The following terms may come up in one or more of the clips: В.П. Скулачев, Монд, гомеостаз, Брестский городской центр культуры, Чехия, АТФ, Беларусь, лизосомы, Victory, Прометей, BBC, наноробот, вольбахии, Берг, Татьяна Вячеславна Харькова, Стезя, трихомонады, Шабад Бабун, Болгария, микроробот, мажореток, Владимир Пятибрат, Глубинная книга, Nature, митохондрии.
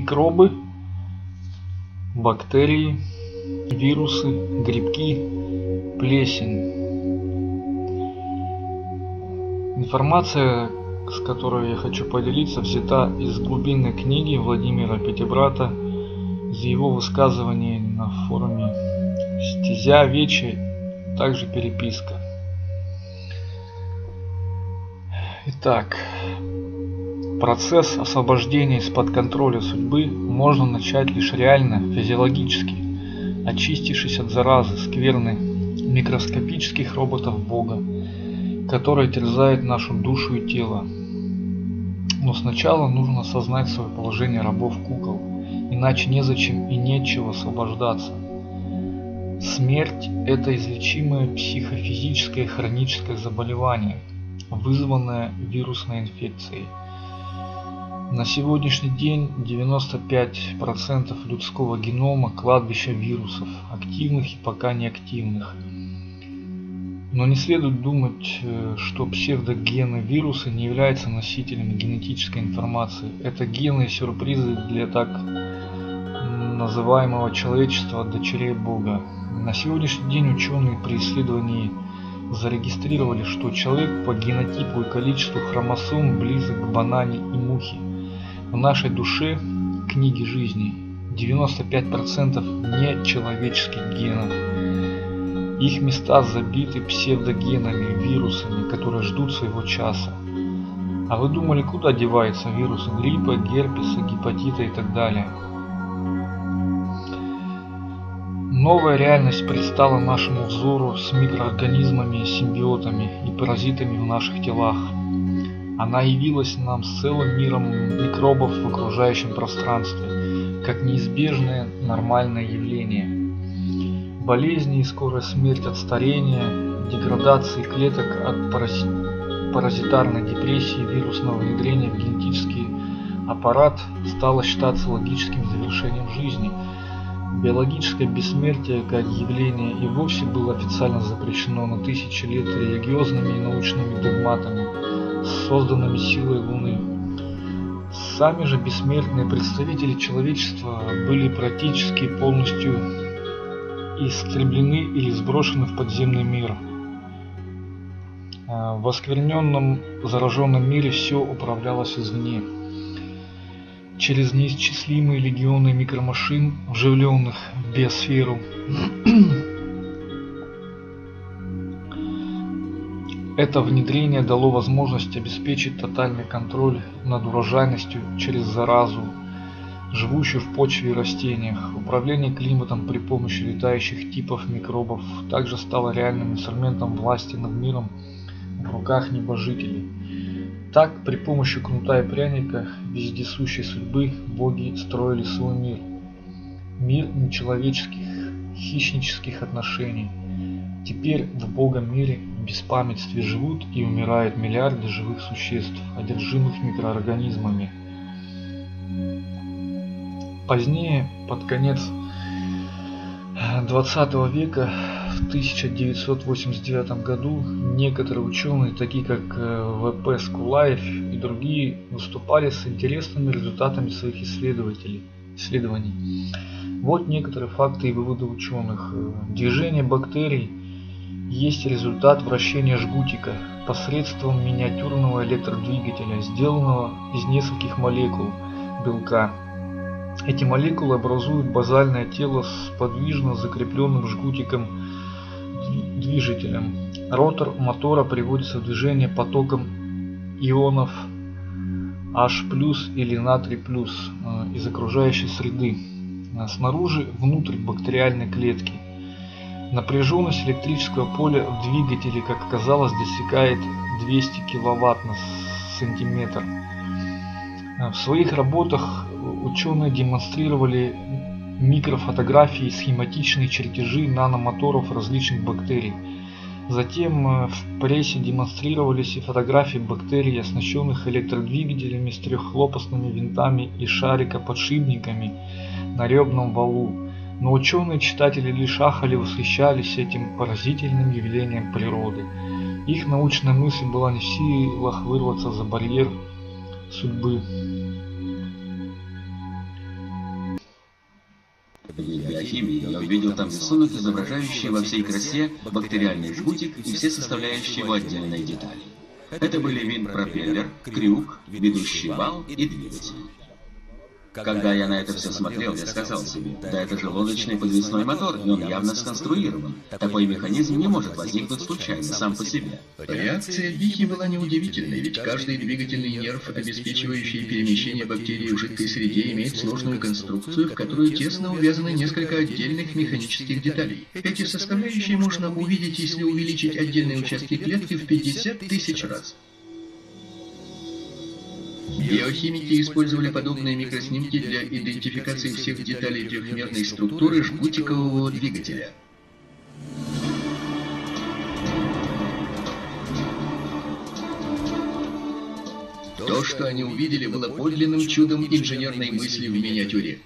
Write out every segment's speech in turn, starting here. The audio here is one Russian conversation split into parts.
микробы, бактерии, вирусы, грибки, плесень. Информация, с которой я хочу поделиться, взята из глубинной книги Владимира Пятибрата, из его высказываний на форуме «Стезя», «Вечи», также переписка. Итак, процесс освобождения из-под контроля судьбы можно начать лишь реально, физиологически, очистившись от заразы, скверны, микроскопических роботов Бога, которые терзают нашу душу и тело. Но сначала нужно осознать свое положение рабов-кукол, иначе незачем и нечего освобождаться. Смерть – это излечимое психофизическое и хроническое заболевание, вызванное вирусной инфекцией. На сегодняшний день 95% людского генома – кладбище вирусов, активных и пока неактивных. Но не следует думать, что псевдогены вируса не являются носителями генетической информации. Это гены и сюрпризы для так называемого человечества, дочерей Бога. На сегодняшний день ученые при исследовании зарегистрировали, что человек по генотипу и количеству хромосом близок к банане и мухе. В нашей душе, книги жизни, 95% нечеловеческих генов. Их места забиты псевдогенами, вирусами, которые ждут своего часа. А вы думали, куда деваются вирусы гриппа, герпеса, гепатита и так далее? Новая реальность предстала нашему взору с микроорганизмами, симбиотами и паразитами в наших телах. Она явилась нам с целым миром микробов в окружающем пространстве, как неизбежное нормальное явление. Болезни и скорая смерть от старения, деградации клеток от паразитарной депрессии, вирусного внедрения в генетический аппарат стало считаться логическим завершением жизни. Биологическое бессмертие как явление и вовсе было официально запрещено на тысячи лет религиозными и научными догматами, созданными силой Луны. Сами же бессмертные представители человечества были практически полностью истреблены или сброшены в подземный мир. В оскверненном, зараженном мире все управлялось извне. Через неисчислимые легионы микромашин, вживленных в биосферу. Это внедрение дало возможность обеспечить тотальный контроль над урожайностью через заразу, живущую в почве и растениях. Управление климатом при помощи летающих типов микробов также стало реальным инструментом власти над миром в руках небожителей. Так, при помощи кнута и пряника вездесущей судьбы боги строили свой мир. Мир нечеловеческих, хищнических отношений. Теперь в богом мире в беспамятстве живут и умирают миллиарды живых существ, одержимых микроорганизмами. Позднее, под конец 20 века, в 1989 году, некоторые ученые, такие как В.П. Скулачев и другие, выступали с интересными результатами своих исследований. Вот некоторые факты и выводы ученых. Движение бактерий есть результат вращения жгутика посредством миниатюрного электродвигателя, сделанного из нескольких молекул белка. Эти молекулы образуют базальное тело с подвижно закрепленным жгутиком-движителем. Ротор мотора приводится в движение потоком ионов H+ или натрий+ из окружающей среды, снаружи внутрь бактериальной клетки. Напряженность электрического поля в двигателе, как оказалось, достигает 200 киловатт на сантиметр. В своих работах ученые демонстрировали микрофотографии и схематичные чертежи наномоторов различных бактерий. Затем в прессе демонстрировались и фотографии бактерий, оснащенных электродвигателями с трехлопастными винтами и шарикоподшипниками на ребном валу. Но ученые-читатели лишь ахали и восхищались этим поразительным явлением природы. Их научная мысль была не в силах вырваться за барьер судьбы. химии. Я увидел там рисунок, изображающий во всей красе бактериальный жгутик и все составляющие его отдельные детали. Это были винт-пропеллер, крюк, ведущий вал и двигатель. Когда я на это все смотрел, я сказал себе, да это же лодочный подвесной мотор, и он явно сконструирован. Такой механизм не может возникнуть случайно, сам по себе. Реакция Вики была неудивительной, ведь каждый двигательный нерв, обеспечивающий перемещение бактерий в жидкой среде, имеет сложную конструкцию, в которую тесно увязаны несколько отдельных механических деталей. Эти составляющие можно увидеть, если увеличить отдельные участки клетки в 50 тысяч раз. Биохимики использовали подобные микроснимки для идентификации всех деталей трехмерной структуры жгутикового двигателя. То, что они увидели, было подлинным чудом инженерной мысли в миниатюре.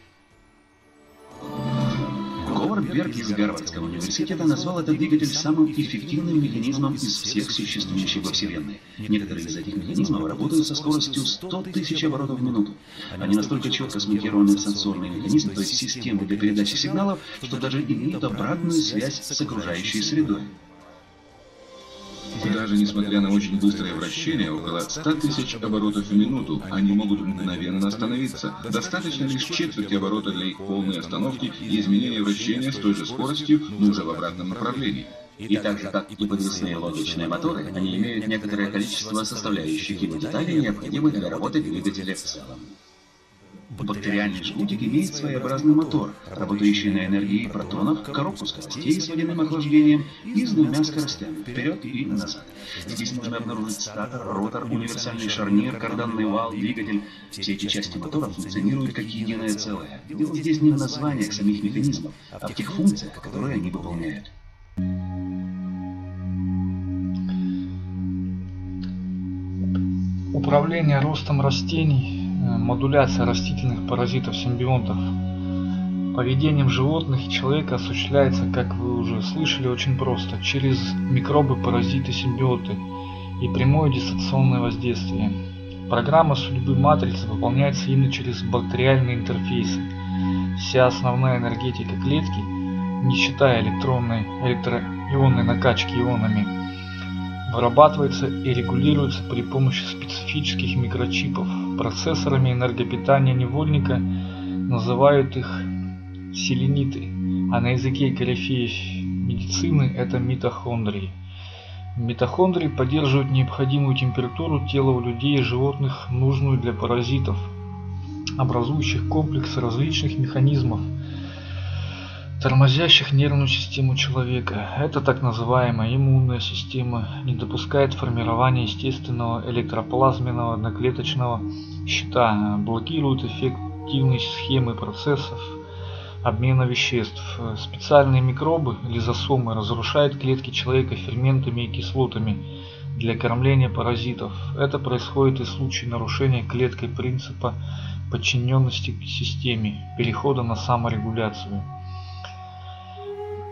Берг из Гарвардского университета назвал этот двигатель самым эффективным механизмом из всех существующих во Вселенной. Некоторые из этих механизмов работают со скоростью 100 тысяч оборотов в минуту. Они настолько четко смонтированы в сенсорный механизм, то есть системы для передачи сигналов, что даже имеют обратную связь с окружающей средой. Даже несмотря на очень быстрое вращение, около 100 тысяч оборотов в минуту, они могут мгновенно остановиться. Достаточно лишь четверти оборота для их полной остановки и изменения вращения с той же скоростью, но уже в обратном направлении. И так же, как и подвесные лодочные моторы, они имеют некоторое количество составляющих и деталей, необходимых для работы двигателя в целом. Бактериальный жгутик имеет своеобразный мотор, работающий на энергии протонов, коробку скоростей с водяным охлаждением и с двумя скоростями, вперед и назад. Здесь можно обнаружить статор, ротор, универсальный шарнир, карданный вал, двигатель. Все эти части мотора функционируют как единое целое. Дело здесь не в названиях самих механизмов, а в тех функциях, которые они выполняют. Управление ростом растений, модуляция растительных паразитов, симбионтов, поведением животных и человека осуществляется, как вы уже слышали, очень просто, через микробы, паразиты, симбиоты и прямое дистанционное воздействие. Программа судьбы матрицы выполняется именно через бактериальные интерфейсы. Вся основная энергетика клетки, не считая электроионной накачки ионами, вырабатывается и регулируется при помощи специфических микрочипов. Процессорами энергопитания невольника называют их селениты, а на языке корифеев медицины это митохондрии. Митохондрии поддерживают необходимую температуру тела у людей и животных, нужную для паразитов, образующих комплекс различных механизмов, тормозящих нервную систему человека. Это так называемая иммунная система, не допускает формирования естественного электроплазменного одноклеточного щита, блокирует эффективные схемы процессов обмена веществ. Специальные микробы, лизосомы, разрушают клетки человека ферментами и кислотами для кормления паразитов. Это происходит и в случае нарушения клеткой принципа подчиненности к системе, перехода на саморегуляцию.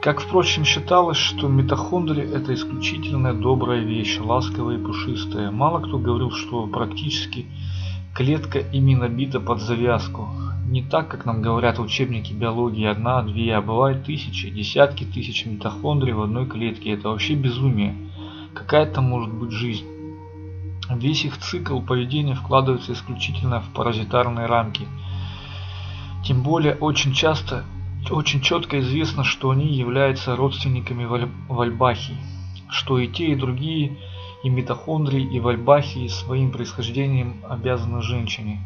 Как, впрочем, считалось, что митохондрии – это исключительно добрая вещь, ласковая и пушистая. Мало кто говорил, что практически клетка ими набита под завязку. Не так, как нам говорят в учебнике биологии, одна-две, а бывает тысячи, десятки тысяч митохондрий в одной клетке. Это вообще безумие. Какая там может быть жизнь? Весь их цикл поведения вкладывается исключительно в паразитарные рамки. Тем более, очень четко известно, что они являются родственниками вольбахий, что и те, и другие, и митохондрии, и вольбахии своим происхождением обязаны женщине,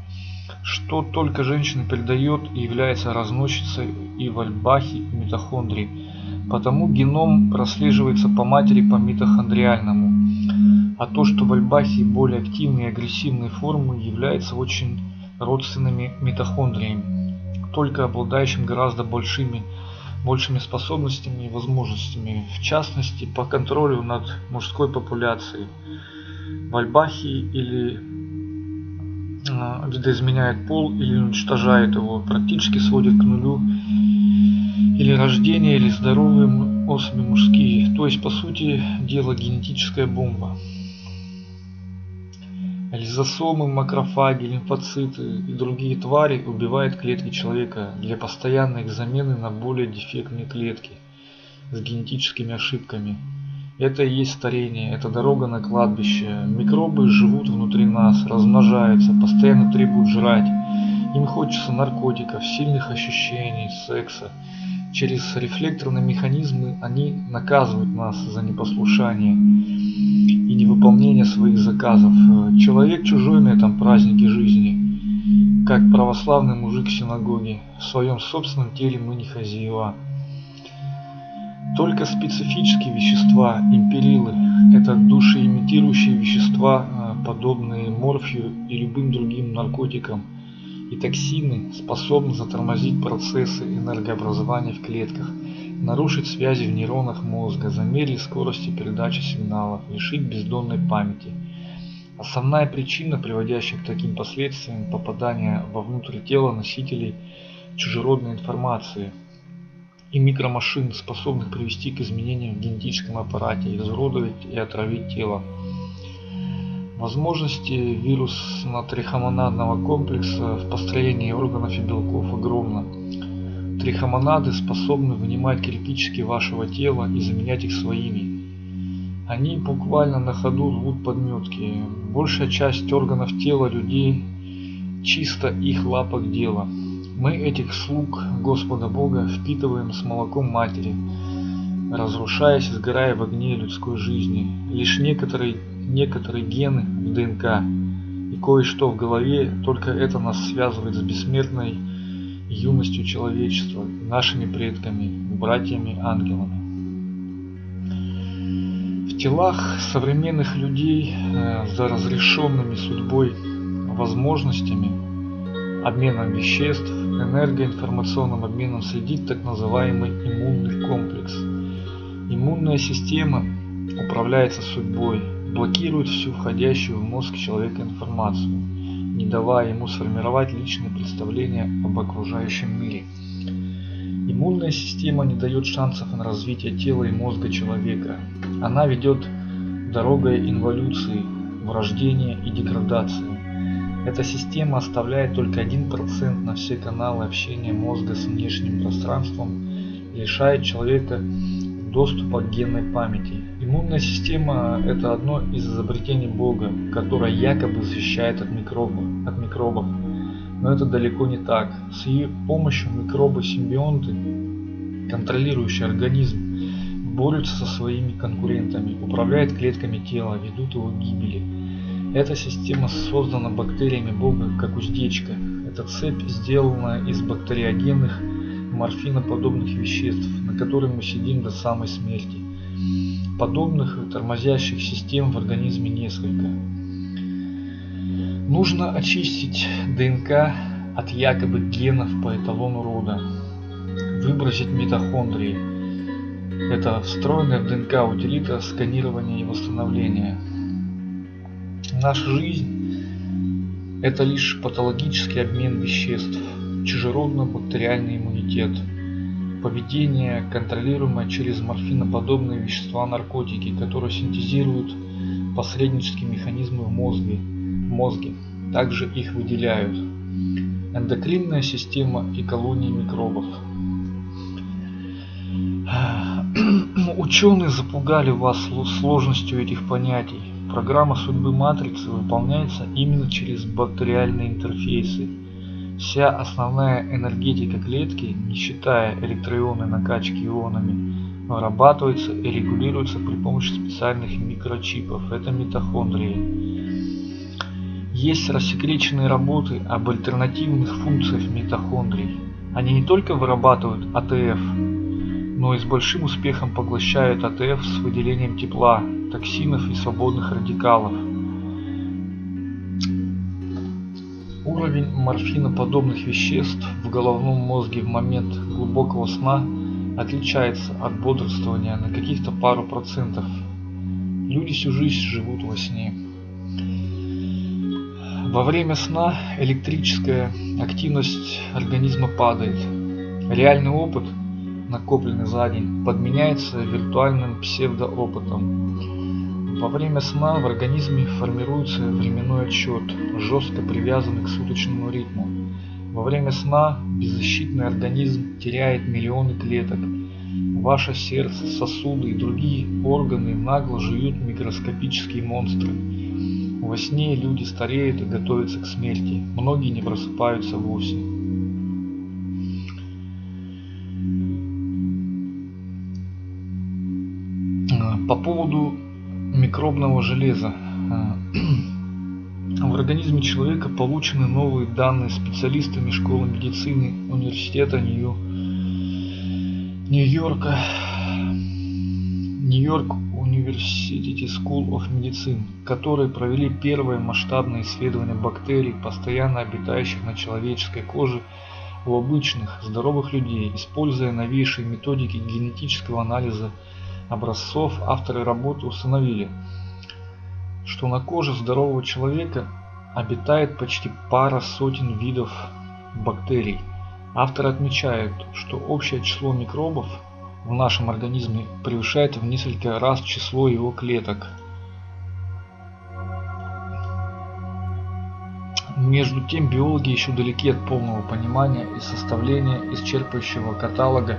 что только женщина передает и является разносчицей и вольбахий, и митохондрии, потому геном прослеживается по матери по митохондриальному, а то, что вольбахии более активные и агрессивные формы, являются очень родственными митохондриями, только обладающим гораздо большими способностями и возможностями, в частности по контролю над мужской популяцией. Вольбахии или видоизменяет пол или уничтожает его, практически сводит к нулю или рождение, или здоровые особи мужские, то есть по сути дела генетическая бомба. Лизосомы, макрофаги, лимфоциты и другие твари убивают клетки человека для постоянной их замены на более дефектные клетки с генетическими ошибками. Это и есть старение, это дорога на кладбище. Микробы живут внутри нас, размножаются, постоянно требуют жрать. Им хочется наркотиков, сильных ощущений, секса. Через рефлекторные механизмы они наказывают нас за непослушание и невыполнение своих заказов. Человек чужой на этом празднике жизни, как православный мужик в синагоге. В своем собственном теле мы не хозяева. Только специфические вещества, империлы, это душеимитирующие вещества, подобные морфию и любым другим наркотикам, и токсины способны затормозить процессы энергообразования в клетках, нарушить связи в нейронах мозга, замедлить скорости передачи сигналов, лишить бездонной памяти. Основная причина, приводящая к таким последствиям, попадания вовнутрь тела носителей чужеродной информации и микромашин, способных привести к изменениям в генетическом аппарате, изуродовать и отравить тело. Возможности вирусно-трихомонадного комплекса в построении органов и белков огромно. Трихомонады способны вынимать кирпичики вашего тела и заменять их своими. Они буквально на ходу рвут подметки. Большая часть органов тела людей чисто их лапок дело. Мы этих слуг Господа Бога впитываем с молоком матери, разрушаясь и сгорая в огне людской жизни. Лишь некоторые гены в ДНК и кое-что в голове, только это нас связывает с бессмертной юностью человечества, нашими предками, братьями, ангелами. В телах современных людей за разрешенными судьбой возможностями, обменом веществ, энергоинформационным обменом следит так называемый иммунный комплекс. Иммунная система управляется судьбой, блокирует всю входящую в мозг человека информацию, не давая ему сформировать личные представления об окружающем мире. Иммунная система не дает шансов на развитие тела и мозга человека. Она ведет дорогой инволюции, врождения и деградации. Эта система оставляет только 1% на все каналы общения мозга с внешним пространством и лишает человека доступа к генной памяти. Иммунная система – это одно из изобретений Бога, которое якобы защищает от микробов. Но это далеко не так. С ее помощью микробы-симбионты, контролирующие организм, борются со своими конкурентами, управляют клетками тела, ведут его к гибели. Эта система создана бактериями Бога как уздечка. Эта цепь сделана из бактериогенных морфиноподобных веществ, на которых мы сидим до самой смерти. Подобных тормозящих систем в организме несколько. Нужно очистить ДНК от якобы генов по эталону рода, выбросить митохондрии. Это встроенная в ДНК утилита сканирования и восстановления. Наша жизнь – это лишь патологический обмен веществ, чужеродно-бактериальный иммунитет, поведение, контролируемое через морфиноподобные вещества наркотики, которые синтезируют посреднические механизмы в мозге, также их выделяют, эндокринная система и колонии микробов. Ученые запугали вас сложностью этих понятий. Программа судьбы матрицы выполняется именно через бактериальные интерфейсы. Вся основная энергетика клетки, не считая электроионной накачки ионами, вырабатывается и регулируется при помощи специальных микрочипов. Это митохондрии. Есть рассекреченные работы об альтернативных функциях митохондрий. Они не только вырабатывают АТФ, но и с большим успехом поглощают АТФ с выделением тепла, токсинов и свободных радикалов. Уровень морфиноподобных веществ в головном мозге в момент глубокого сна отличается от бодрствования на каких-то пару процентов. Люди всю жизнь живут во сне. Во время сна электрическая активность организма падает. Реальный опыт, накопленный за день, подменяется виртуальным псевдоопытом. Во время сна в организме формируется временной отсчет, жестко привязанный к суточному ритму. Во время сна беззащитный организм теряет миллионы клеток. Ваше сердце, сосуды и другие органы нагло жуют микроскопические монстры. Во сне люди стареют и готовятся к смерти. Многие не просыпаются вовсе. По поводу микробного железа. В организме человека получены новые данные специалистами школы медицины университета Нью-Йорка, Нью-Йорк University School of Medicine, которые провели первое масштабное исследование бактерий, постоянно обитающих на человеческой коже у обычных здоровых людей, используя новейшие методики генетического анализа образцов. Авторы работы установили, что на коже здорового человека обитает почти пара сотен видов бактерий. Авторы отмечают, что общее число микробов в нашем организме превышает в несколько раз число его клеток. Между тем, биологи еще далеки от полного понимания и составления исчерпывающего каталога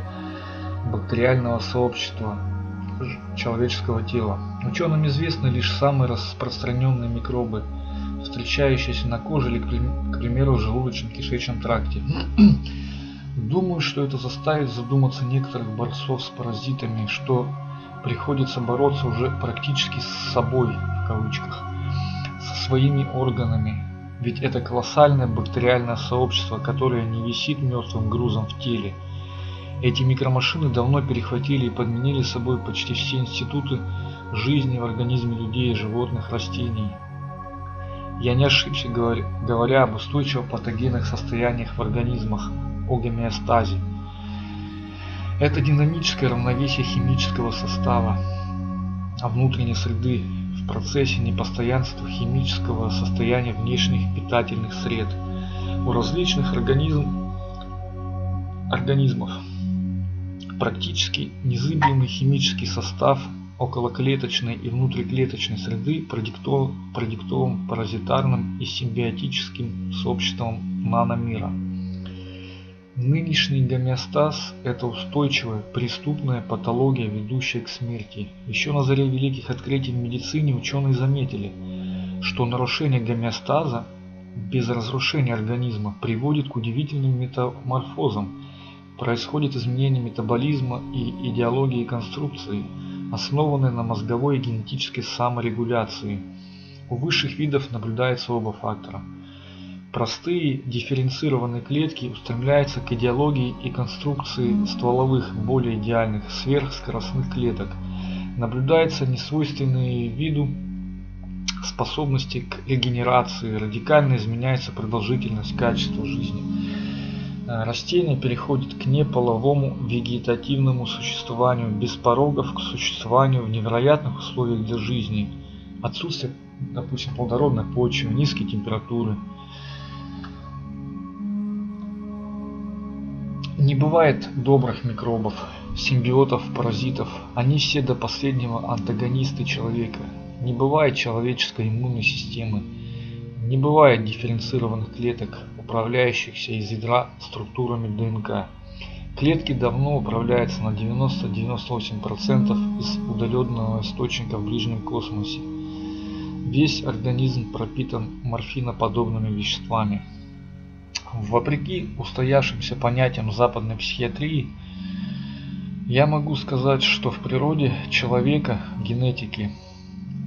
бактериального сообщества человеческого тела. Ученым известны лишь самые распространенные микробы, встречающиеся на коже или, к примеру, в желудочно-кишечном тракте. Думаю, что это заставит задуматься некоторых борцов с паразитами, что приходится бороться уже практически с собой, в кавычках, со своими органами. Ведь это колоссальное бактериальное сообщество, которое не висит мертвым грузом в теле. Эти микромашины давно перехватили и подменили собой почти все институты жизни в организме людей, животных, растений. Я не ошибся, говоря об устойчиво-патогенных состояниях в организмах, о гомеостазе. Это динамическое равновесие химического состава, а внутренней среды в процессе непостоянства химического состояния внешних питательных сред у различных организмов. Практически незыблемый химический состав околоклеточной и внутриклеточной среды продиктован паразитарным и симбиотическим сообществом наномира. Нынешний гомеостаз – это устойчивая, преступная патология, ведущая к смерти. Еще на заре великих открытий в медицине ученые заметили, что нарушение гомеостаза без разрушения организма приводит к удивительным метаморфозам. Происходит изменение метаболизма и идеологии конструкции, основанной на мозговой и генетической саморегуляции. У высших видов наблюдается оба фактора. Простые дифференцированные клетки устремляются к идеологии и конструкции стволовых, более идеальных, сверхскоростных клеток. Наблюдаются несвойственные виду способности к регенерации, радикально изменяется продолжительность, качество жизни. Растение переходит к неполовому вегетативному существованию, без порогов, к существованию в невероятных условиях для жизни. Отсутствие, допустим, плодородной почвы, низкие температуры. Не бывает добрых микробов, симбиотов, паразитов. Они все до последнего антагонисты человека. Не бывает человеческой иммунной системы. Не бывает дифференцированных клеток, управляющихся из ядра структурами ДНК. Клетки давно управляются на 90-98% из удаленного источника в ближнем космосе. Весь организм пропитан морфиноподобными веществами. Вопреки устоявшимся понятиям западной психиатрии, я могу сказать, что в природе человека, генетики,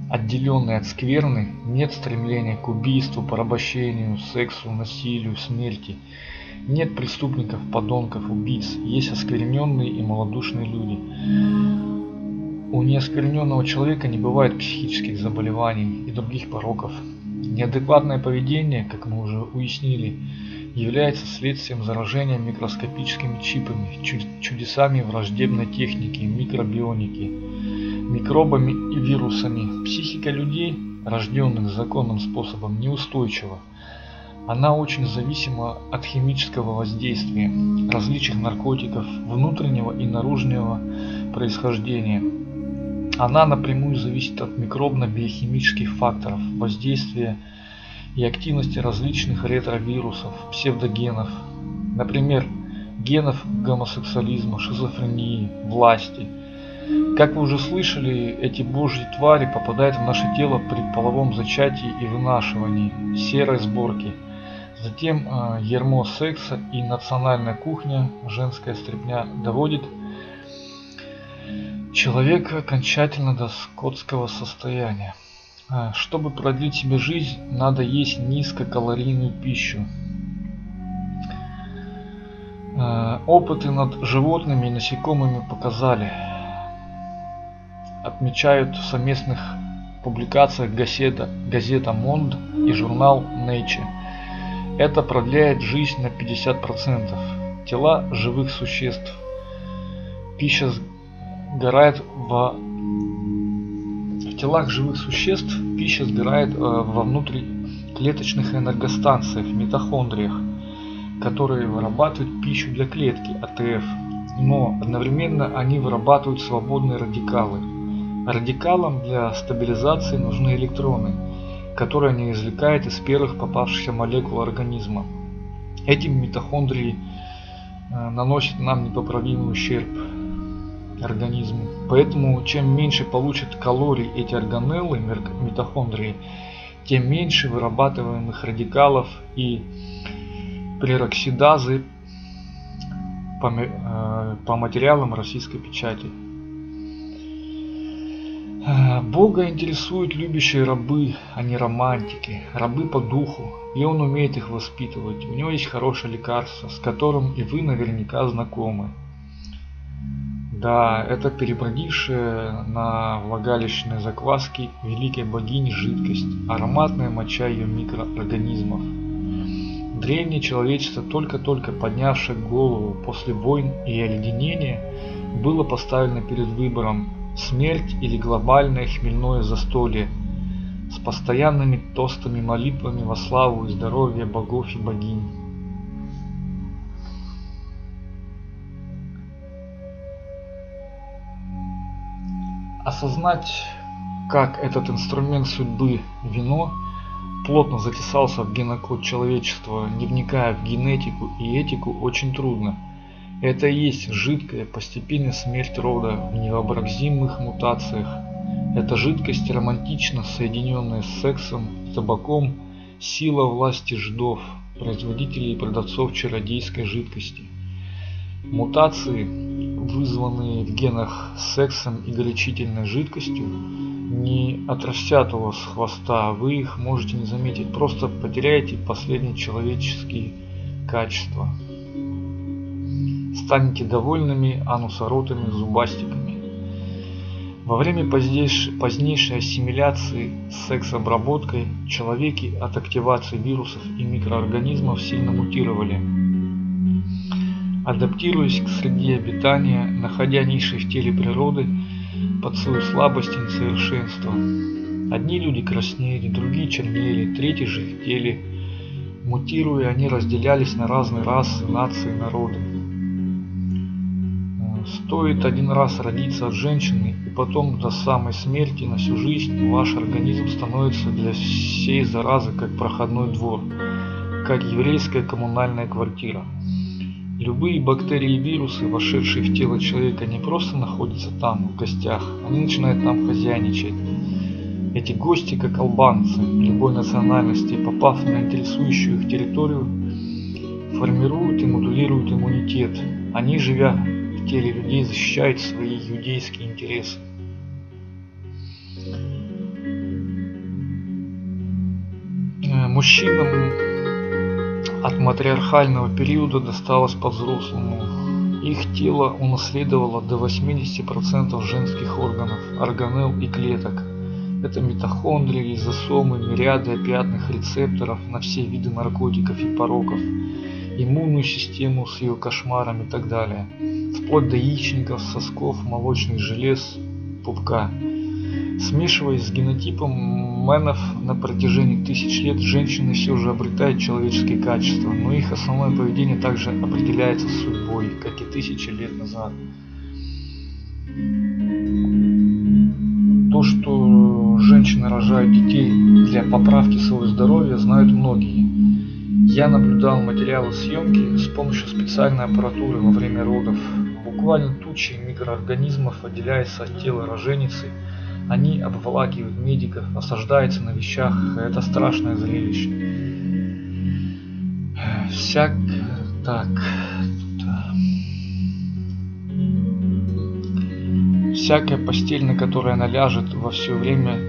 отделенной от скверны, нет стремления к убийству, порабощению, сексу, насилию, смерти. Нет преступников, подонков, убийц. Есть оскверненные и малодушные люди. У неоскверненного человека не бывает психических заболеваний и других пороков. Неадекватное поведение, как мы уже уяснили, является следствием заражения микроскопическими чипами, чудесами враждебной техники, микробионики, микробами и вирусами. Психика людей, рожденных законным способом, неустойчива. Она очень зависима от химического воздействия, различных наркотиков, внутреннего и наружного происхождения. Она напрямую зависит от микробно-биохимических факторов, воздействия и активности различных ретровирусов, псевдогенов, например, генов гомосексуализма, шизофрении, власти. Как вы уже слышали, эти божьи твари попадают в наше тело при половом зачатии и вынашивании, серой сборке, затем ярмо секса и национальная кухня, женская стряпня доводит человека окончательно до скотского состояния. Чтобы продлить себе жизнь, надо есть низкокалорийную пищу. Опыты над животными и насекомыми показали, отмечают в совместных публикациях газета Монд и журнал Nature. Это продляет жизнь на 50%. Тела живых существ. Пища сгорает в телах живых существ пища сгорает во внутриклеточных энергостанциях, митохондриях, которые вырабатывают пищу для клетки, АТФ, но одновременно они вырабатывают свободные радикалы. Радикалам для стабилизации нужны электроны, которые они извлекают из первых попавшихся молекул организма. Этим митохондрии наносят нам непоправимый ущерб организму. Поэтому чем меньше получат калорий эти органеллы, митохондрии, тем меньше вырабатываемых радикалов и пероксидазы по материалам российской печати. Бога интересуют любящие рабы, а не романтики. Рабы по духу, и он умеет их воспитывать. У него есть хорошее лекарство, с которым и вы наверняка знакомы. Да, это перебродившая на влагалищной закваске великой богини жидкость, ароматная моча ее микроорганизмов. Древнее человечество, только-только поднявшее голову после войн и оледенения, было поставлено перед выбором: смерть или глобальное хмельное застолье с постоянными тостами, молитвами во славу и здоровье богов и богинь. Осознать, как этот инструмент судьбы вино плотно затесался в генокод человечества, не вникая в генетику и этику, очень трудно. Это и есть жидкая постепенная смерть рода в невообразимых мутациях. Эта жидкость романтично соединенная с сексом, табаком, сила власти жидов, производителей и продавцов чародейской жидкости. Мутации, вызванные в генах сексом и горячительной жидкостью, не отрастят у вас с хвоста, вы их можете не заметить, просто потеряете последние человеческие качества. Станете довольными анусоротами, зубастиками. Во время позднейшей ассимиляции с секс-обработкой человеки от активации вирусов и микроорганизмов сильно мутировали, адаптируясь к среде обитания, находя ниши в теле природы под свою слабость и несовершенство. Одни люди краснели, другие чернели, третьи же хтели. Мутируя, они разделялись на разные расы, нации, народы. Стоит один раз родиться от женщины, и потом до самой смерти на всю жизнь ваш организм становится для всей заразы как проходной двор, как еврейская коммунальная квартира. Любые бактерии и вирусы, вошедшие в тело человека, не просто находятся там, в гостях, они начинают там хозяйничать. Эти гости, как албанцы любой национальности, попав на интересующую их территорию, формируют и модулируют иммунитет. Они, живя в теле людей, защищают свои иудейские интересы. Мужчинам от матриархального периода досталось по-взрослому. Их тело унаследовало до 80% женских органов, органелл и клеток. Это митохондрии, лизосомы, мириады опиатных рецепторов на все виды наркотиков и пороков, иммунную систему с ее кошмаром и так далее, вплоть до яичников, сосков, молочных желез, пупка. Смешиваясь с генотипом мэнов на протяжении тысяч лет, женщины все же обретают человеческие качества, но их основное поведение также определяется судьбой, как и тысячи лет назад. то, что женщины рожают детей для поправки своего здоровья, знают многие. Я наблюдал материалы съемки с помощью специальной аппаратуры во время родов. Буквально тучи микроорганизмов, отделяясь от тела роженицы, они обволакивают медиков, осаждаются на вещах. Это страшное зрелище. Всяк так. Всякая постель, на которой она ляжет, во все время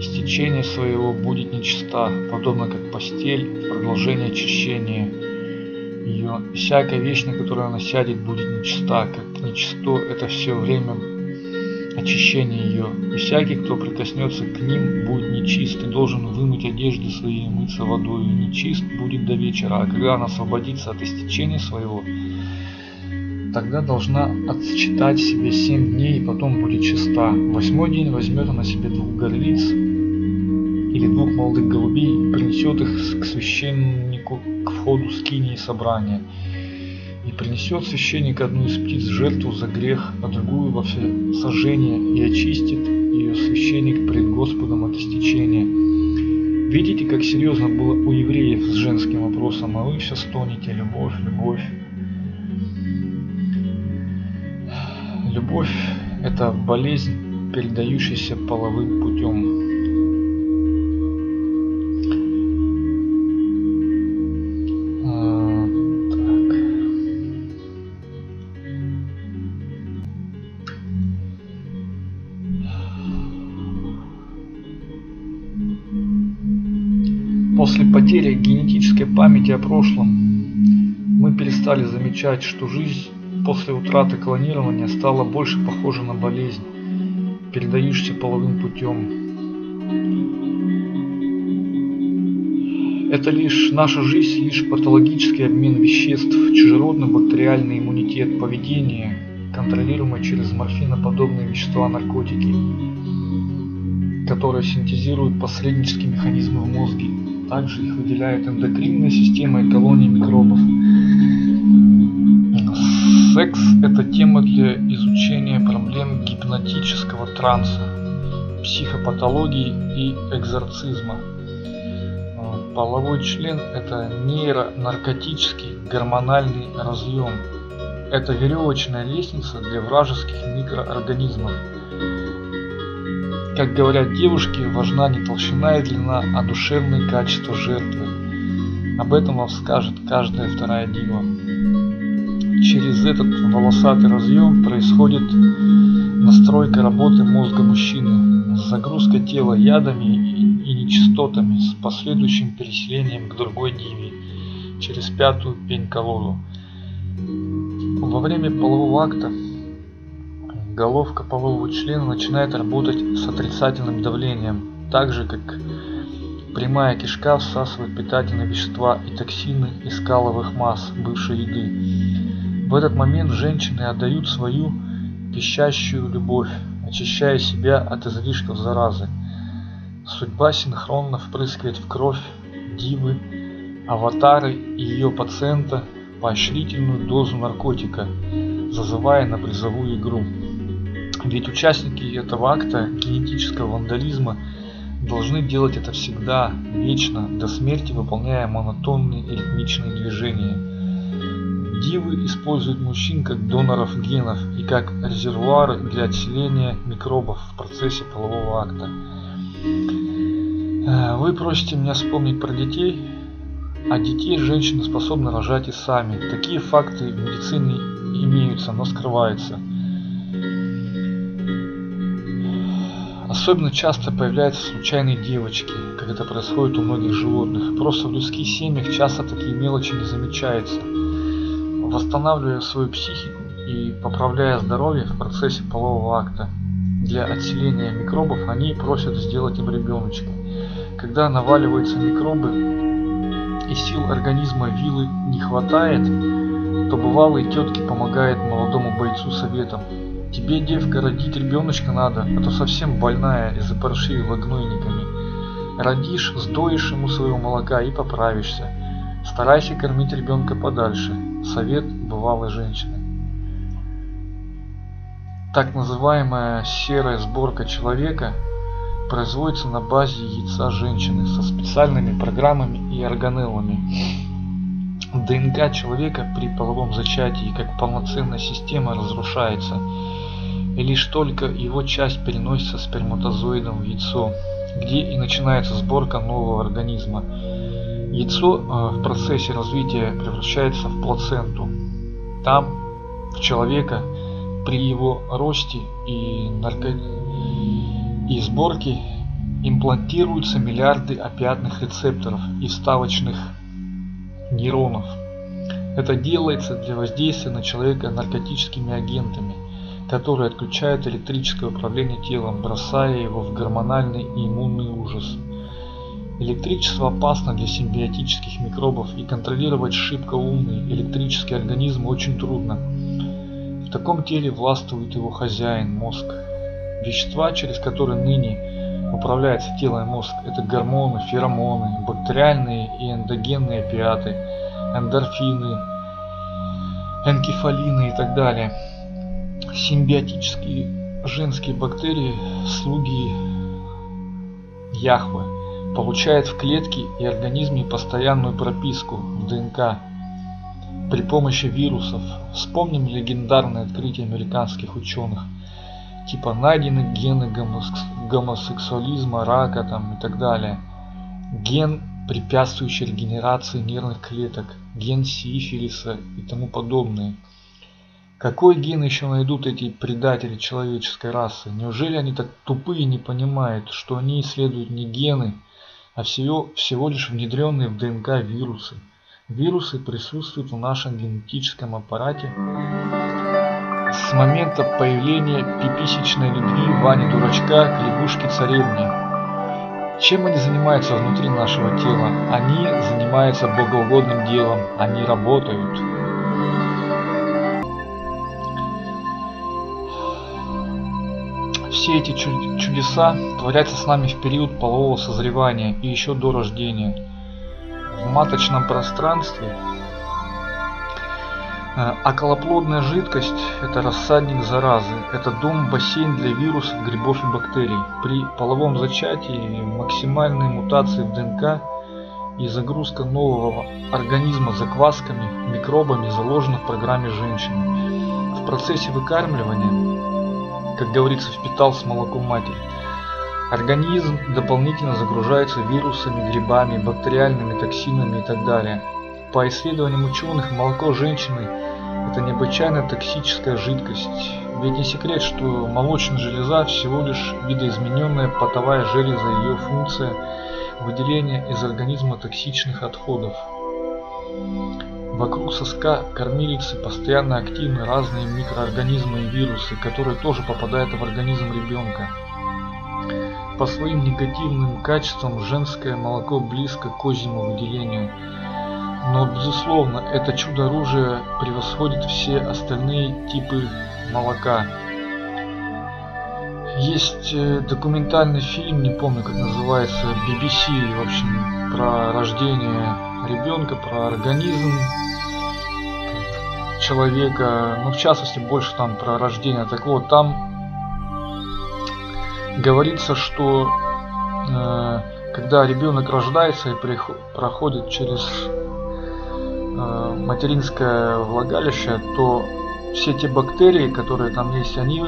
истечения своего будет нечиста, подобно как постель, продолжение очищения ее. Всякая вещь, на которую она сядет, будет нечиста, как нечисто это все время очищение ее. И всякий, кто прикоснется к ним, будет нечист и должен вымыть одежды свои и мыться водой. И нечист будет до вечера, а когда она освободится от истечения своего, тогда должна отсчитать себе 7 дней, и потом будет чиста. 8-й день возьмет она себе 2 горлиц или 2 молодых голубей и принесет их к священнику к входу скинии собрания. И принесет священник одну из птиц жертву за грех, а другую во всесожжение, и очистит ее священник пред Господом от истечения. Видите, как серьезно было у евреев с женским вопросом, а вы все стонете: любовь, любовь. Любовь – это болезнь, передающаяся половым путем. После потери генетической памяти о прошлом мы перестали замечать, что жизнь после утраты клонирования стало больше похоже на болезнь, передающуюся половым путем. Это лишь наша жизнь, лишь патологический обмен веществ, чужеродный бактериальный иммунитет, поведение, контролируемое через морфиноподобные вещества, наркотики, которые синтезируют посреднические механизмы в мозге. Также их выделяет эндокринная система и колонии микробов. Секс – это тема для изучения проблем гипнотического транса, психопатологии и экзорцизма. Половой член – это нейронаркотический гормональный разъем. Это веревочная лестница для вражеских микроорганизмов. Как говорят девушки, важна не толщина и длина, а душевные качества жертвы. Об этом вам скажет каждая вторая дива. Через этот волосатый разъем происходит настройка работы мозга мужчины, загрузка тела ядами и нечистотами с последующим переселением к другой диве через 5-ю пень-колоду. Во время полового акта головка полового члена начинает работать с отрицательным давлением, так же как прямая кишка всасывает питательные вещества и токсины из каловых масс бывшей еды. В этот момент женщины отдают свою пищащую любовь, очищая себя от излишков заразы. Судьба синхронно впрыскивает в кровь дивы, аватары и ее пациента поощрительную дозу наркотика, зазывая на призовую игру. Ведь участники этого акта генетического вандализма должны делать это всегда, вечно, до смерти, выполняя монотонные и ритмичные движения. Дивы используют мужчин как доноров генов и как резервуары для отселения микробов в процессе полового акта. Вы просите меня вспомнить про детей, а детей женщины способны рожать и сами. Такие факты в медицине имеются, но скрываются. Особенно часто появляются случайные девочки, как это происходит у многих животных. Просто в людских семьях часто такие мелочи не замечаются. Восстанавливая свою психику и поправляя здоровье в процессе полового акта для отселения микробов, они просят сделать им ребеночка. Когда наваливаются микробы и сил организма вилы не хватает, то бывалые тетки помогают молодому бойцу советом: тебе, девка, родить ребеночка надо, а то совсем больная и запоршивила гнойниками. Родишь, сдоишь ему своего молока и поправишься. Старайся кормить ребенка подальше. Совет бывалой женщины. Так называемая серая сборка человека производится на базе яйца женщины со специальными программами и органеллами. ДНК человека при половом зачатии как полноценная система разрушается, и лишь только его часть переносится сперматозоидом в яйцо, где и начинается сборка нового организма. Яйцо в процессе развития превращается в плаценту. Там, в человека, при его росте и сборке имплантируются миллиарды опиатных рецепторов и вставочных нейронов. Это делается для воздействия на человека наркотическими агентами, которые отключают электрическое управление телом, бросая его в гормональный и иммунный ужас. Электричество опасно для симбиотических микробов, и контролировать шибко умный электрический организм очень трудно. В таком теле властвует его хозяин – мозг. Вещества, через которые ныне управляется тело и мозг, это гормоны, феромоны, бактериальные и эндогенные опиаты, эндорфины, энкефалины и так далее. Симбиотические женские бактерии, слуги Яхвы, получают в клетке и организме постоянную прописку в ДНК при помощи вирусов. Вспомним легендарное открытие американских ученых, типа найдены гены гомосексуализма, рака и так далее, ген, препятствующий регенерации нервных клеток, ген сифилиса и тому подобное. Какой ген еще найдут эти предатели человеческой расы? Неужели они так тупые и не понимают, что они исследуют не гены, а всего лишь внедренные в ДНК вирусы? Вирусы присутствуют в нашем генетическом аппарате с момента появления пиписечной любви Вани-дурачка к лягушке-царевне. Чем они занимаются внутри нашего тела? Они занимаются богоугодным делом, они работают. Все эти чудеса творятся с нами в период полового созревания и еще до рождения. В маточном пространстве околоплодная жидкость – это рассадник заразы, это дом, бассейн для вирусов, грибов и бактерий. При половом зачатии максимальные мутации в ДНК и загрузка нового организма заквасками, микробами заложена в программе женщины. В процессе выкармливания, как говорится, впитал с молоком матери, организм дополнительно загружается вирусами, грибами, бактериальными токсинами и так далее. По исследованиям ученых, молоко женщины – это необычайно токсическая жидкость. Ведь не секрет, что молочная железа всего лишь видоизмененная потовая железа, ее функция – выделение из организма токсичных отходов. Вокруг соска кормилицы постоянно активны разные микроорганизмы и вирусы, которые тоже попадают в организм ребенка. По своим негативным качествам женское молоко близко к козьему выделению. Но, безусловно, это чудо-оружие превосходит все остальные типы молока. Есть документальный фильм, не помню как называется, BBC, в общем, про рождение ребенка, про организм человека, ну, в частности, больше там про рождение. Так вот, там говорится, что когда ребенок рождается и проходит через материнское влагалище, то все те бактерии, которые там есть, они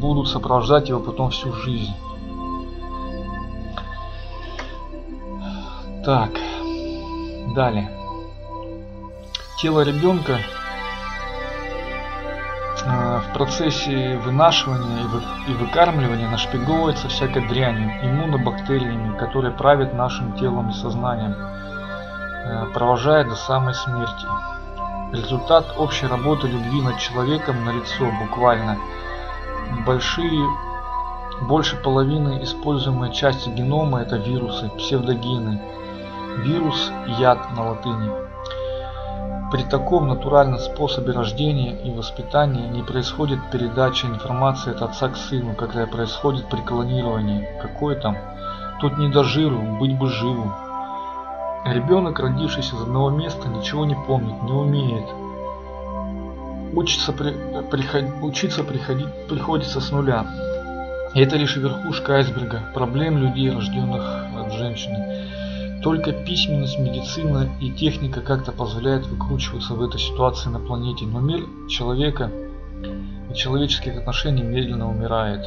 будут сопровождать его потом всю жизнь. Так, далее. Тело ребенка в процессе вынашивания и выкармливания нашпиговывается всякой дрянью, иммунобактериями, которые правят нашим телом и сознанием, провожая до самой смерти. Результат общей работы любви над человеком налицо буквально. Больше половины используемой части генома – это вирусы, псевдогены. Вирус – яд на латыни. При таком натуральном способе рождения и воспитания не происходит передача информации от отца к сыну, когда происходит при клонировании. Какой там? Тут не до жиру, быть бы живым. Ребенок, родившийся из одного места, ничего не помнит, не умеет. Учиться приходится с нуля. И это лишь верхушка айсберга проблем людей, рожденных от женщины. Только письменность, медицина и техника как-то позволяют выкручиваться в этой ситуации на планете, но мир человека и человеческих отношений медленно умирает.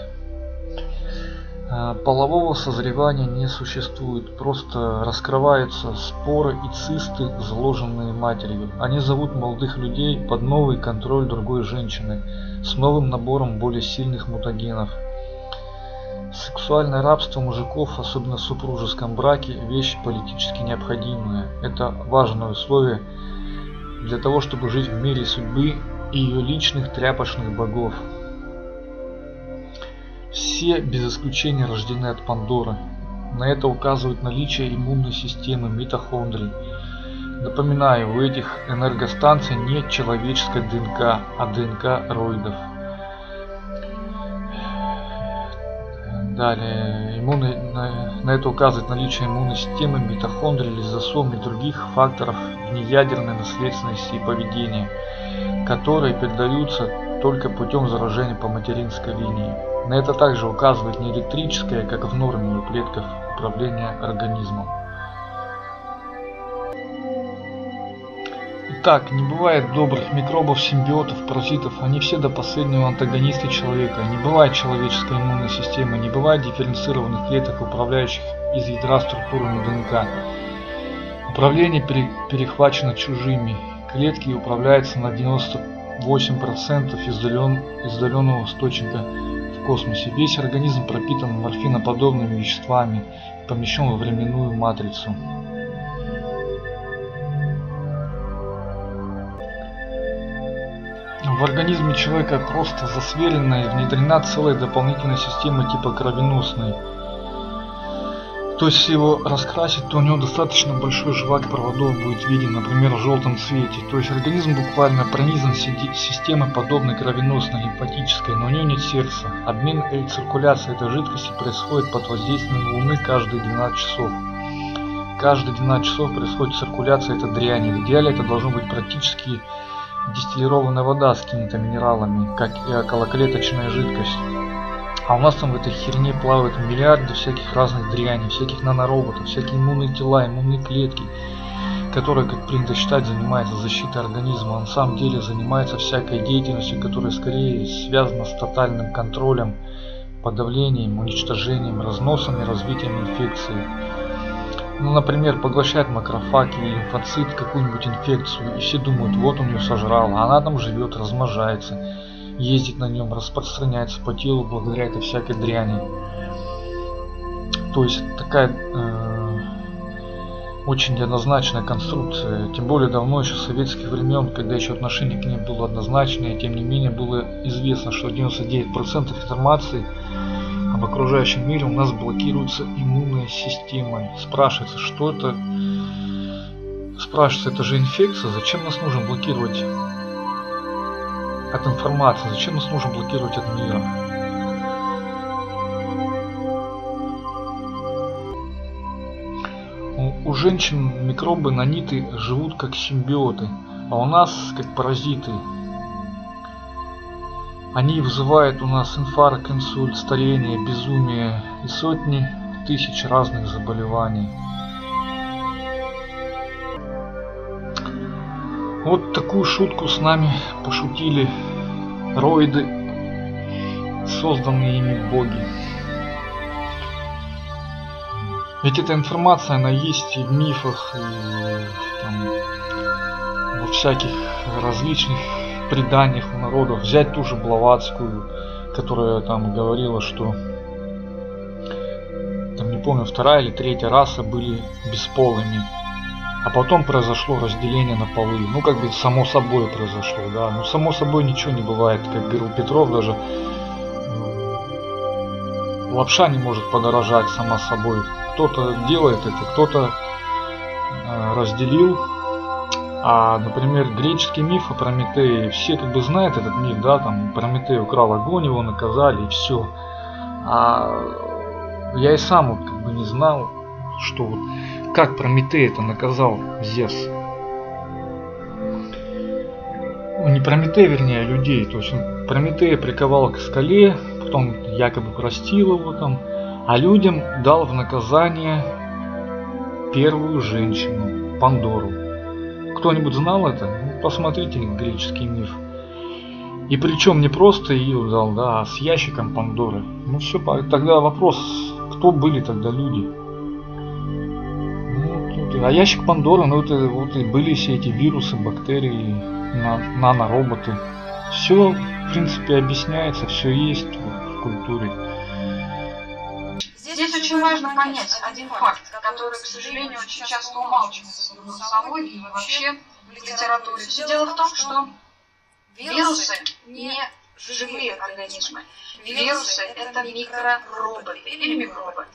Полового созревания не существует, просто раскрываются споры и цисты, заложенные матерью. Они зовут молодых людей под новый контроль другой женщины, с новым набором более сильных мутагенов. Сексуальное рабство мужиков, особенно в супружеском браке, вещь политически необходимая. Это важное условие для того, чтобы жить в мире судьбы и ее личных тряпочных богов. Все, без исключения, рождены от Пандоры. На это указывает наличие иммунной системы, митохондрий. Напоминаю, у этих энергостанций нет человеческой ДНК, а ДНК роидов. Далее, на это указывает наличие иммунной системы, митохондрий, лизосом и других факторов внеядерной наследственности и поведения, которые передаются только путем заражения по материнской линии. На это также указывает не электрическое, как в норме у предков, управление организмом. Итак, не бывает добрых микробов, симбиотов, паразитов, они все до последнего антагонисты человека. Не бывает человеческой иммунной системы, не бывает дифференцированных клеток, управляющих из ядра структурами ДНК. Управление перехвачено чужими, клетки управляются на 98% издаленного источника в космосе. Весь организм пропитан морфиноподобными веществами, помещен во временную матрицу. В организме человека просто засверена и внедрена целая дополнительная система типа кровеносной. То есть, если его раскрасить, то у него достаточно большой жвак проводов будет виден, например, в желтом цвете. То есть организм буквально пронизан системой, подобной кровеносной, лимфатической, но у нее нет сердца. Обмен и циркуляция этой жидкости происходит под воздействием Луны каждые 12 часов. Каждые 12 часов происходит циркуляция этой дряни. В идеале это должно быть практически дистиллированная вода с какими-то минералами, как и околоклеточная жидкость. А у нас там в этой херне плавают миллиарды всяких разных дряней, всяких нанороботов, всякие иммунные тела, иммунные клетки, которые, как принято считать, занимаются защитой организма. А на самом деле занимается всякой деятельностью, которая скорее связана с тотальным контролем, подавлением, уничтожением, разносом и развитием инфекции. Ну, например, поглощает макрофаг или лимфоцит какую-нибудь инфекцию, и все думают, вот он ее сожрал, а она там живет, размножается, ездит на нем, распространяется по телу благодаря этой всякой дряни. То есть такая очень неоднозначная конструкция, тем более давно, еще с советских времен, когда еще отношение к ней было однозначное, тем не менее было известно, что 99% информации об окружающем мире у нас блокируется иммунной системой. Спрашивается, что это? Спрашивается, это же инфекция, зачем нас нужно блокировать от информации, зачем нас нужно блокировать от мира? У женщин микробы, наниты живут как симбиоты, а у нас как паразиты. Они вызывают у нас инфаркт, инсульт, старение, безумие и сотни тысяч разных заболеваний. Вот такую шутку с нами пошутили роиды, созданные ими боги. Ведь эта информация, она есть и в мифах, и там, во всяких различных преданиях у народов. Взять ту же Блаватскую, которая там говорила, что там, не помню, 2-я или 3-я раса были бесполыми. А потом произошло разделение на полы. Ну, как бы само собой произошло, да. Ну, само собой ничего не бывает. Как говорил Петров, даже лапша не может подорожать сама собой. Кто-то делает это, кто-то разделил. А, например, греческий миф о Прометее. Все как бы знают этот миф, да. Там Прометей украл огонь, его наказали и все. А я и сам вот, как бы не знал, что вот как Прометей это наказал Зевс. Не Прометей, вернее, людей. То есть Прометей приковал к скале, он якобы простил его там, а людям дал в наказание первую женщину, Пандору. Кто-нибудь знал это? Посмотрите греческий миф. И причем не просто ее дал, да, а с ящиком Пандоры. Ну все, тогда вопрос, кто были тогда люди? А ящик Пандоры, ну это вот и были все эти вирусы, бактерии, нанороботы. Все, в принципе, объясняется, все есть в культуре. Здесь очень важно понять один факт, который, к сожалению, очень часто умалчивается в социологии и вообще в литературе. Все дело в том, что вирусы не живые организмы. Вирусы – это микророботы или микробы.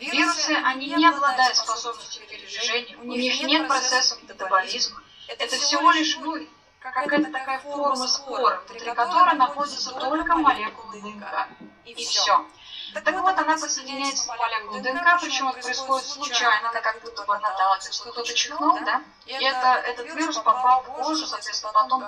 Вирусы, они не обладают способностью передвижения, у них нет процессов метаболизма. Это всего лишь какая-то такая форма спора, внутри которой находятся только молекулы ДНК. И все. Так вот, она подсоединяется к молекулам ДНК, причем это происходит случайно, как будто бы она дала, кто-то чихнул, да? И этот вирус попал в кожу, соответственно, потом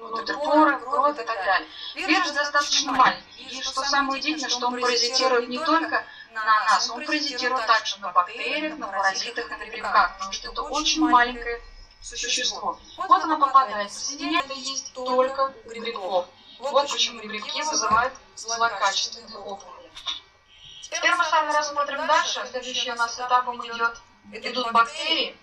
внутрь поры, в кровь и так далее. Вирус достаточно маленький, и что самое удивительное, что он паразитирует не только на нас, он паразитирует также на бактериях, на паразитах и на грибках, потому что это очень маленькое существо. Вот она попадает, соединение это есть только у грибков. Вот почему грибки вызывают злокачественные опухоли. Теперь мы с вами рассмотрим дальше. Следующий у нас этапом идут бактерии.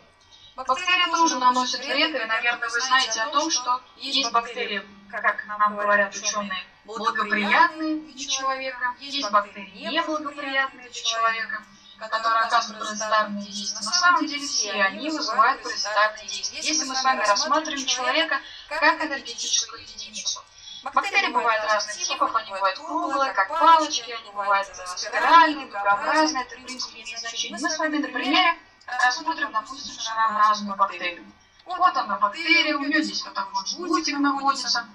Бактерии тоже наносят вред, и, наверное, вы знаете о том, что есть бактерии, как нам говорят ученые, благоприятные для человека, есть бактерии неблагоприятные для человека, которые оказывают паразитарные действия. На самом деле все они вызывают паразитарные действия. Если мы с вами рассматриваем человека как энергетическую единицу. Бактерии бывают разных типов, они бывают круглые, как палочки, они бывают спиральные, дугообразные, это в принципе имеет значение. Мы с вами на примере рассмотрим, допустим, шарообразную бактерию. Вот она бактерия, у нее здесь вот такой жгутик находится.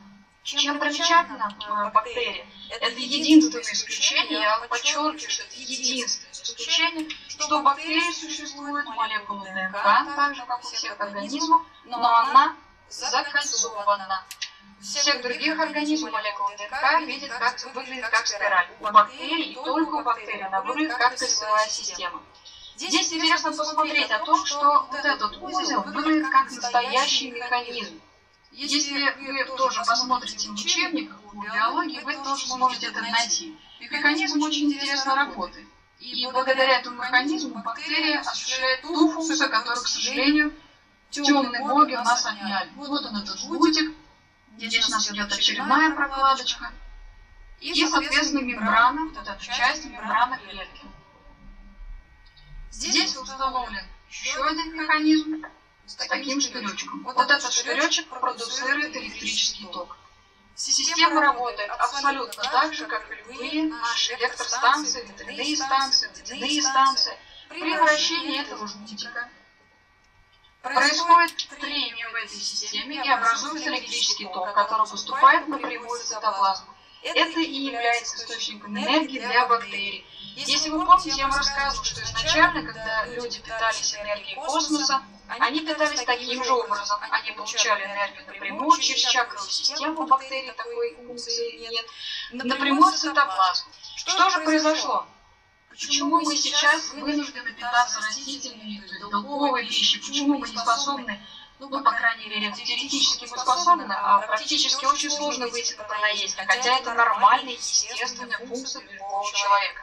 Чем примечательна бактерия? Это единственное исключение, я подчеркиваю, что это единственное исключение, что у бактерии существует молекула ДНК, так же как у всех организмов, но она закольцована. Всех других организмов молекулы ДНК выглядит как спираль. У бактерий, и только у бактерий, она выглядит как кольцевая система. Здесь интересно посмотреть о том, что вот этот узел выглядит как настоящий механизм. Если вы тоже посмотрите в учебниках по биологии, вы тоже сможете это найти. Механизм очень интересно работает. И благодаря этому механизму бактерия осуществляет ту функцию, которую, к сожалению, темные боги у нас отняли. Вот он этот жгутик. Здесь у нас идет очередная прокладочка и, соответственно, мембрана, вот эта часть мембраны клетки. Здесь установлен еще один механизм с таким штыречком. Вот этот штыречек продуцирует электрический ток. Система работает абсолютно так же, как и любые наши электростанции, ветряные станции, водяные станции. При вращении этого жгутика происходит трение в этой системе и образуется электрический ток, который поступает напрямую в цитоплазму. Это и является источником энергии для бактерий. Если вы помните, я вам рассказывала, что изначально, когда люди питались энергией космоса, они питались таким же образом. Они получали энергию напрямую через чакровую систему, бактерий такой функции нет, напрямую в цитоплазму. Что же произошло? Почему мы сейчас вынуждены питаться растительными, белковыми вещами? Почему мы не способны, ну, по крайней мере, теоретически мы способны, а практически очень сложно выйти на наездник, хотя это нормальная, естественная функция любого человека.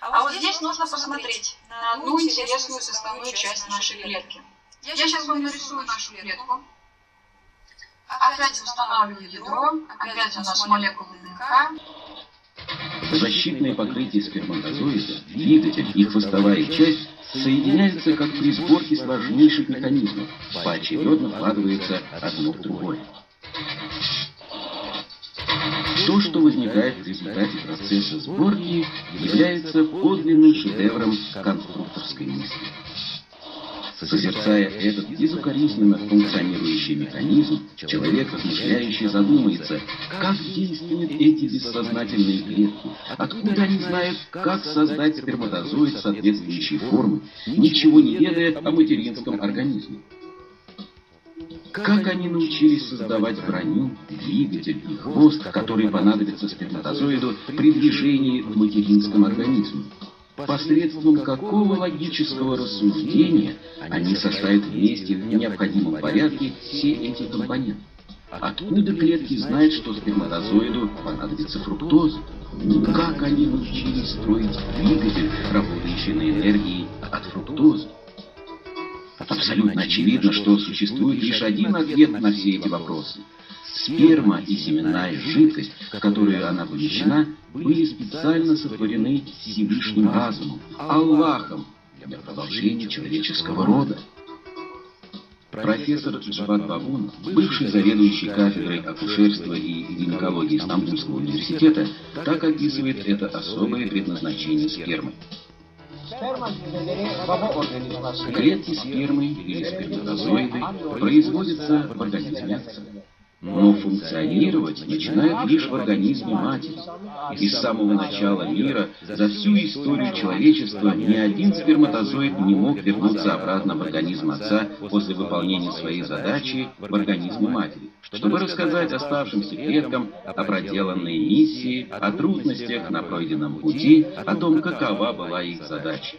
А вот здесь нужно посмотреть на одну интересную составную часть нашей клетки. Я сейчас вам нарисую нашу клетку. Опять устанавливаю ядро, опять у нас молекулы ДНК. Защитное покрытие сперматозоида, двигатель и хвостовая часть соединяются как при сборке сложнейших механизмов, поочередно вкладывается одно в другое. То, что возникает в результате процесса сборки, является подлинным шедевром конструкторской мысли. Созерцая этот безукоризненно функционирующий механизм, человек, размышляющий, задумается, как действуют эти бессознательные клетки, откуда они знают, как создать сперматозоид соответствующей формы, ничего не ведая о материнском организме. Как они научились создавать броню, двигатель и хвост, которые понадобятся сперматозоиду при движении в материнском организме? Посредством какого логического рассуждения они составят вместе в необходимом порядке все эти компоненты? Откуда клетки знают, что сперматозоиду понадобится фруктоза? Как они научились строить двигатель, работающий на энергии от фруктозы? Абсолютно очевидно, что существует лишь один ответ на все эти вопросы. Сперма и семенная жидкость, в которую она помещена, были специально сотворены Всевышним разумом, Аллахом, для продолжения человеческого рода. Профессор Шабад Бабун, бывший заведующий кафедрой акушерства и гинекологии Стамбульского университета, так описывает это особое предназначение спермы. Клетки спермы или сперматозоиды производятся в организме отца, но функционировать начинают лишь в организме матери. И с самого начала мира, за всю историю человечества, ни один сперматозоид не мог вернуться обратно в организм отца после выполнения своей задачи в организме матери, чтобы рассказать оставшимся клеткам о проделанной миссии, о трудностях на пройденном пути, о том, какова была их задача.